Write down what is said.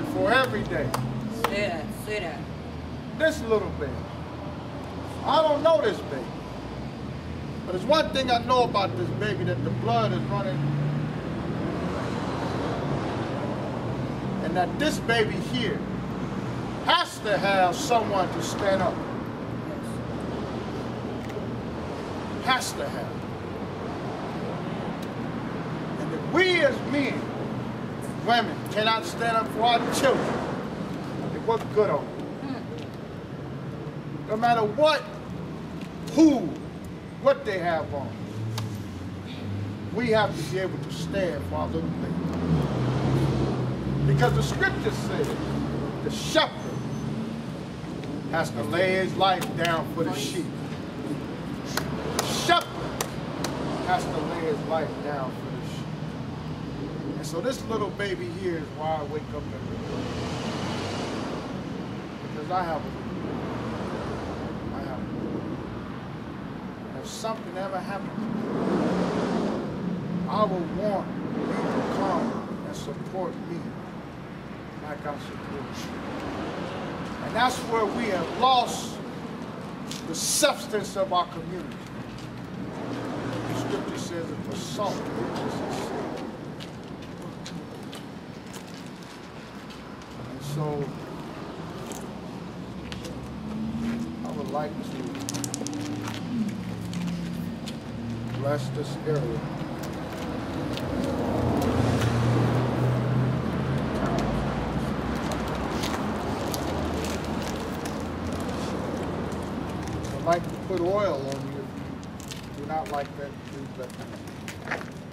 designed for every day. Sit up. This little baby. I don't know this baby. But there's one thing I know about this baby, that the blood is running. And that this baby here has to have someone to stand up. Has to have. And if we as men, women, cannot stand up for our children, then what good are we? No matter what, who, what they have on, we have to be able to stand for our little baby. Because the scripture says the shepherd has to lay his life down for the sheep. Has to lay his life down for this shit. And so this little baby here is why I wake up every day. Because I have a. If something ever happened to me, I would want you to come and support me like I support you. And that's where we have lost the substance of our community. Scripture says it was salt. And so I would like to bless this area. I'd like to put oil on you. Not like that,